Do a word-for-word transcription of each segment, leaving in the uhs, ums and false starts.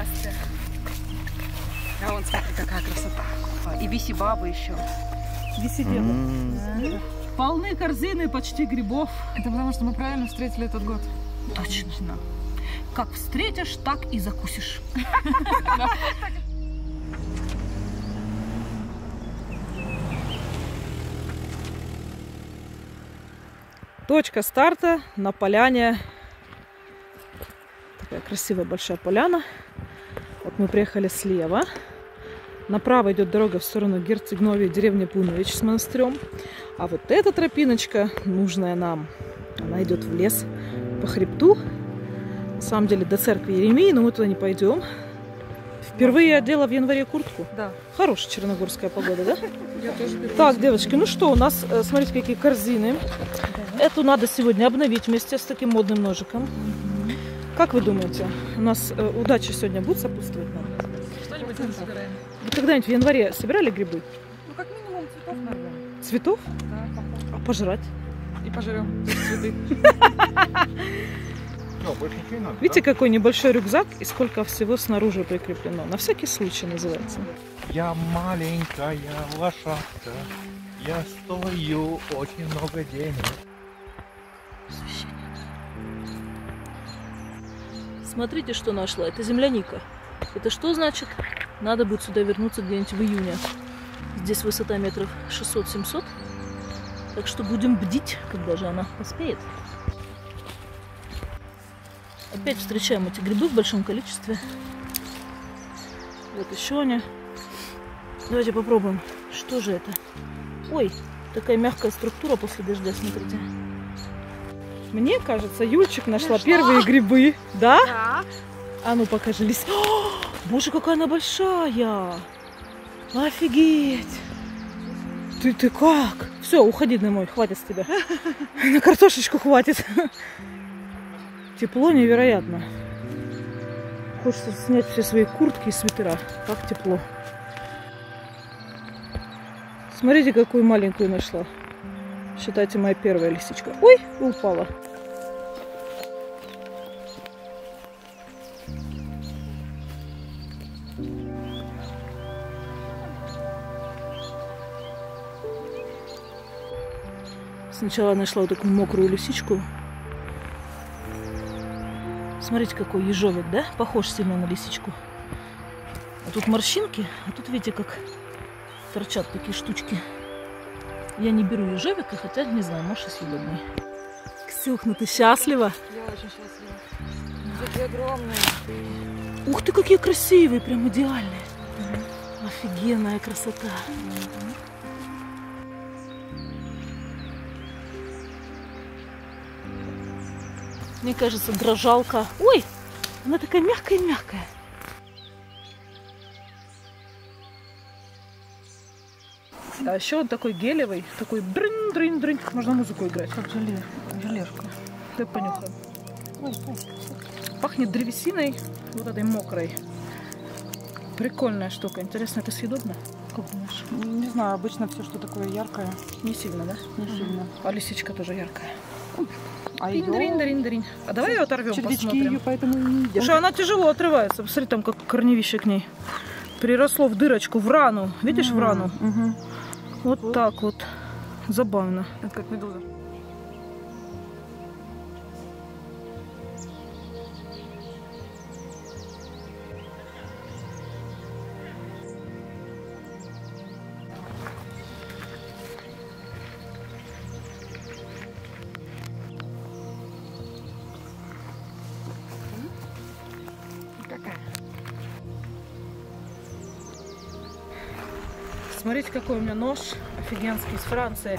пасты. А вон, смотри, какая красота. И виси-бабы еще. Виси-бабы. Mm. Да. Полны корзины почти грибов. Это потому, что мы правильно встретили этот год. Точно. Как встретишь, так и закусишь. Точка старта на поляне. Такая красивая большая поляна. Вот мы приехали слева. Направо идет дорога в сторону Герцеговины, деревни Пунович с монастырем. А вот эта тропиночка, нужная нам, она идет в лес по хребту. На самом деле до церкви Еремии, но мы туда не пойдем. Впервые одела в январе куртку. Да. Хорошая черногорская погода, да? Я тоже беру. Так, девочки, ну что, у нас, смотрите, какие корзины. Да. Эту надо сегодня обновить вместе с таким модным ножиком. Угу. Как вы думаете, у нас удача сегодня будет сопутствовать нам? Что-нибудь мы собираем. Вы когда-нибудь в январе собирали грибы? Ну, как минимум, цветов, наверное. Цветов? Да, похоже. А пожрать? И пожрем цветы. Видите, какой небольшой рюкзак и сколько всего снаружи прикреплено. На всякий случай называется. Я маленькая лошадка, я стою очень много денег. Смотрите, что нашла. Это земляника. Это что значит? Надо будет сюда вернуться где-нибудь в июне. Здесь высота метров шестьсот-семьсот. Так что будем бдить, когда же она поспеет. Опять встречаем эти грибы в большом количестве. Вот еще они. Давайте попробуем. Что же это? Ой, такая мягкая структура после дождя, смотрите. Мне кажется, Юльчик нашла ну, первые грибы. Да? Да. А ну покажи лист. О, боже, какая она большая. Офигеть. Ты, ты как? Все, уходи домой, хватит с тебя. На картошечку хватит. Тепло невероятно. Хочется снять все свои куртки и свитера. Так тепло. Смотрите, какую маленькую нашла. Считайте, моя первая лисичка. Ой, упала. Сначала нашла вот такую мокрую лисичку. Смотрите, какой ежовик, да? Похож сильно на лисичку. А тут морщинки, а тут, видите, как торчат такие штучки. Я не беру ежовика, хотя, не знаю, может, и съедобный. Ксюх, ну ты счастлива? Я очень счастлива. Такие огромные. Ух ты, какие красивые, прям идеальные. Угу. Офигенная красота. Угу. Мне кажется, дрожалка. Ой, она такая мягкая-мягкая. А еще он такой гелевый, такой дрынь-дрынь-дрынь, как можно музыку играть. Как желе, желешка. Дай понюхаем. Пахнет древесиной, вот этой мокрой. Прикольная штука. Интересно, это съедобно? Как думаешь? Не знаю, обычно все, что такое яркое. Не сильно, да? Не сильно. А лисичка тоже яркая. А, ее... Рин, рин, рин. А давай ее оторвем, червячки посмотрим. Ее поэтому не едят. Слушай, она тяжело отрывается. Посмотри, там как корневище к ней приросло в дырочку, в рану. Видишь, mm-hmm. в рану? Mm-hmm. Вот, вот так вот. Забавно. Это как медуза. Смотрите, какой у меня нож офигенский из Франции.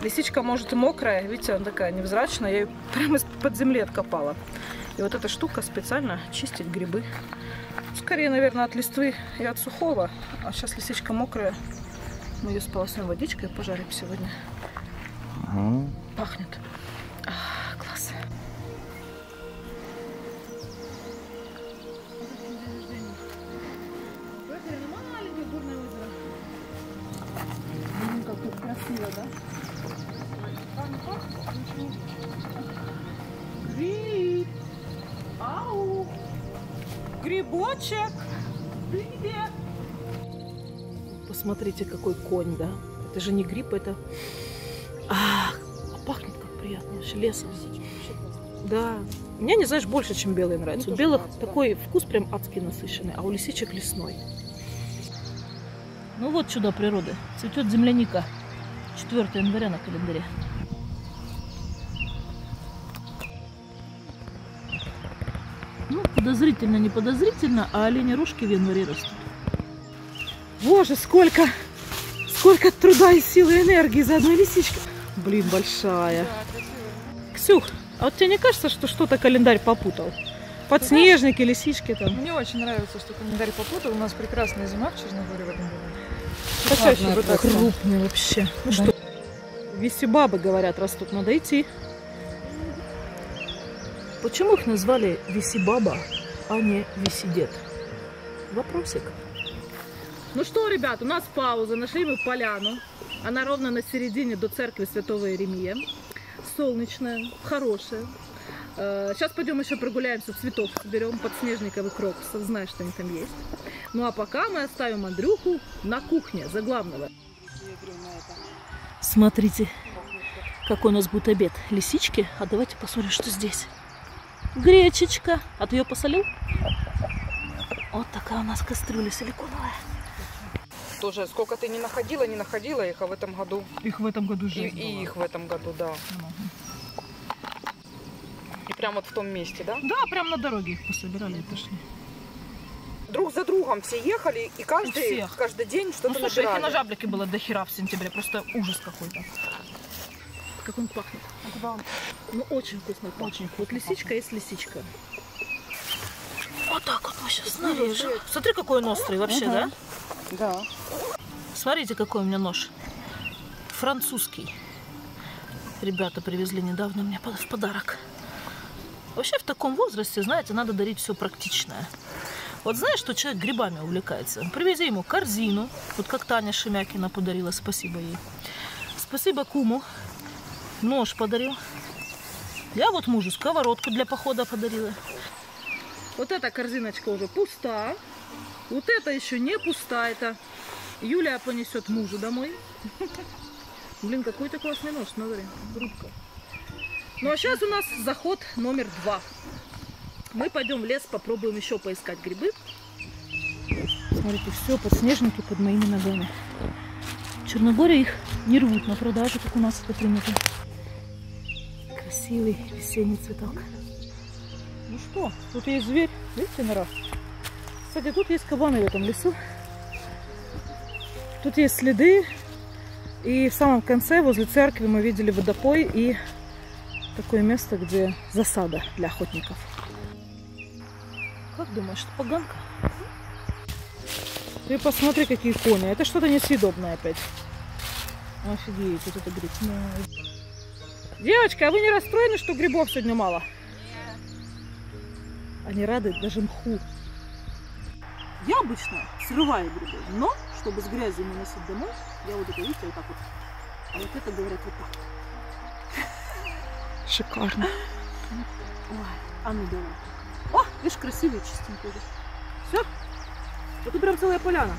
Лисичка, может, и мокрая. Видите, она такая невзрачная. Я ее прямо из-под земли откопала. И вот эта штука специально чистит грибы. Скорее, наверное, от листвы и от сухого. А сейчас лисичка мокрая. Мы ее сполоснем водичкой и пожарим сегодня. Угу. Пахнет. А, класс. Да? Гриб! Ау! грибочек. Привет. Посмотрите, какой конь, да? Это же не гриб, это... А, а пахнет как приятно, вообще лесом. Да. Мне, не знаешь, больше, чем белые нравится. У белых такой вкус прям адский насыщенный, а у лисичек лесной. Ну вот чудо природы. Цветет земляника. четвёртого января на календаре. Ну, подозрительно, не подозрительно, а олени рожки в январе растут. Боже, сколько, сколько труда и силы, и энергии за одной лисичкой. Блин, большая. Да, Ксюх, а вот тебе не кажется, что что-то календарь попутал? Подснежники, знаешь, лисички там. Мне очень нравится, что календарь попутал. У нас прекрасная зима в Черногории в этом году. Почаще крупные вообще. Ну да. Что? Весебабы, говорят, растут. Надо идти. Почему их назвали весебаба, а не весидед? Вопросик. Ну что, ребят, у нас пауза. Нашли мы поляну. Она ровно на середине до церкви святого Еремия. Солнечная, хорошая. Сейчас пойдем еще прогуляемся, цветов соберем, подснежников и крокусов, знаешь, что они там есть. Ну а пока мы оставим Андрюху на кухне, за главного. Смотрите, какой у нас будет обед. Лисички, а давайте посмотрим, что здесь. Гречечка. А ты ее посолил? Вот такая у нас кастрюля силиконовая. Тоже сколько ты не находила, не находила их, а в этом году... Их в этом году жизнь и, и их в этом году, да. И прям вот в том месте, да? Да, прям на дороге их пособирали и пошли. Друг за другом все ехали, и каждый, каждый день что-то набирали. Ну, слушай, их и на жаблике было до хера в сентябре, просто ужас какой-то. Как он пахнет. Да. Ну, очень вкусно пахнет. Очень вкусно. Вот лисичка есть лисичка. Вот так вот мы сейчас нарежем. Смотри, какой он острый вообще, угу. Да? Да. Смотрите, какой у меня нож. Французский. Ребята привезли недавно мне в подарок. Вообще в таком возрасте, знаете, надо дарить все практичное. Вот знаешь, что человек грибами увлекается? Привези ему корзину. Вот как Таня Шемякина подарила, спасибо ей. Спасибо куму. Нож подарил. Я вот мужу сковородку для похода подарила. Вот эта корзиночка уже пуста. Вот это еще не пуста. Это Юля понесет мужу домой. Блин, какой ты классный нож, смотри. Грубка. Ну а сейчас у нас заход номер два. Мы пойдем в лес, попробуем еще поискать грибы. Смотрите, все, подснежники под моими ногами. В Черногории их не рвут на продажу, как у нас это принято. Красивый весенний цветок. Ну что, тут есть зверь, видите, нора? Кстати, тут есть кабаны в этом лесу. Тут есть следы. И в самом конце, возле церкви, мы видели водопой и такое место, где засада для охотников. Как думаешь, это поганка? Ты посмотри, какие кони. Это что-то несъедобное опять. Офигеть, вот это гриб. Девочка, а вы не расстроены, что грибов сегодня мало? Они рады даже мху. Я обычно срываю грибы, но чтобы с грязью не носить домой, я вот это, видите, вот так вот. А вот это, говорят, вот так. Шикарно. Ой, а ну давай. О, видишь, красивые, чистенькие. Все. А тут прям целая поляна.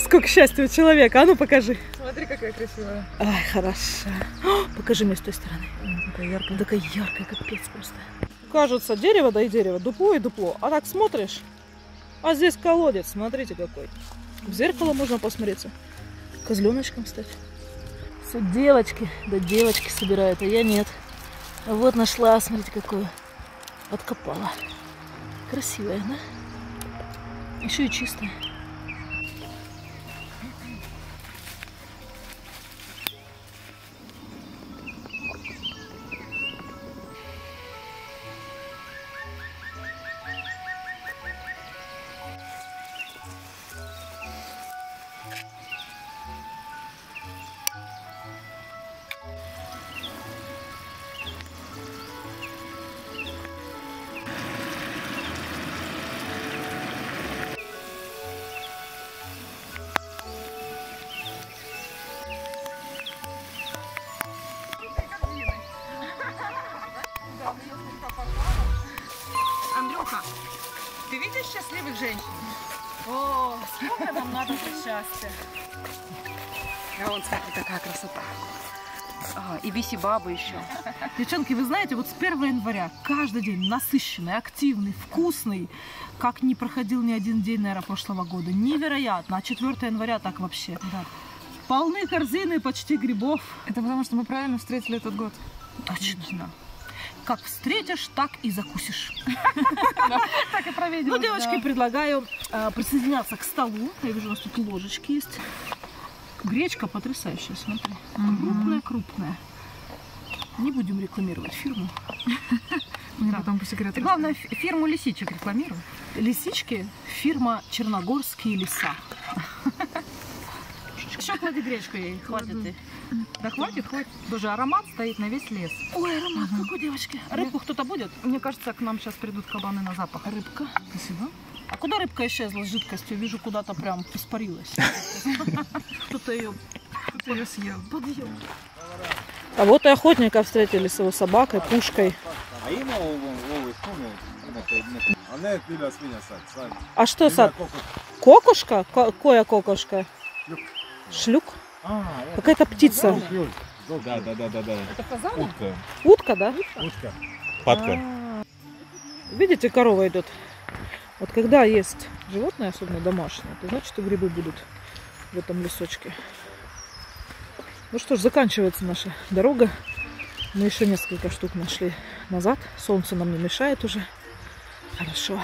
Сколько счастья у человека. А ну покажи. Смотри, какая красивая. Ай, хороша. О, покажи мне с той стороны. Она такая яркая. Такая яркая, капец просто. Кажется, дерево да и дерево, дупло и дупло. А так смотришь, а здесь колодец. Смотрите какой. В зеркало можно посмотреться. Козленочком, кстати. Все девочки, да девочки собирают, а я нет. А вот нашла, смотрите, какую. Откопала. Красивая, да? Еще и чистая. Ты видишь счастливых женщин? О, сколько нам надо быть счастья. А вон, смотри, такая красота. А, и биси-бабы еще. Девчонки, вы знаете, вот с первого января каждый день насыщенный, активный, вкусный, как не проходил ни один день, наверное, прошлого года. Невероятно. А четвёртого января так вообще. Да. Полны корзины почти грибов. Это потому, что мы правильно встретили этот год. Точно. Как встретишь, так и закусишь. Так и проведем. Ну, девочки, предлагаю присоединяться к столу. Я вижу, у нас тут ложечки есть. Гречка потрясающая, смотри. Крупная-крупная. Не будем рекламировать фирму. Потом по секрету. Главное, фирму лисичек рекламируем. Лисички, фирма «Черногорские леса». Еще клади гречку ей, хватит. Да хватит, хватит. Тоже аромат стоит на весь лес. Ой, аромат угу. Какой, девочки. Рыбку кто-то будет? Мне кажется, к нам сейчас придут кабаны на запах. Рыбка. Спасибо. А куда рыбка исчезла с жидкостью? Вижу, куда-то прям испарилась. Кто-то ее съел. Подъел. А вот и охотника встретили с его собакой, пушкой. А что сад? Кокушка? Коя кокушка? Шлюк? А, какая-то птица. Да, да, да, да, да. Это фазан? Утка. Утка, да? Утка. Падка. А -а -а. Видите, корова идет. Вот когда есть животное, особенно домашнее, то значит, что грибы будут в этом лесочке. Ну что ж, заканчивается наша дорога. Мы еще несколько штук нашли назад. Солнце нам не мешает уже. Хорошо.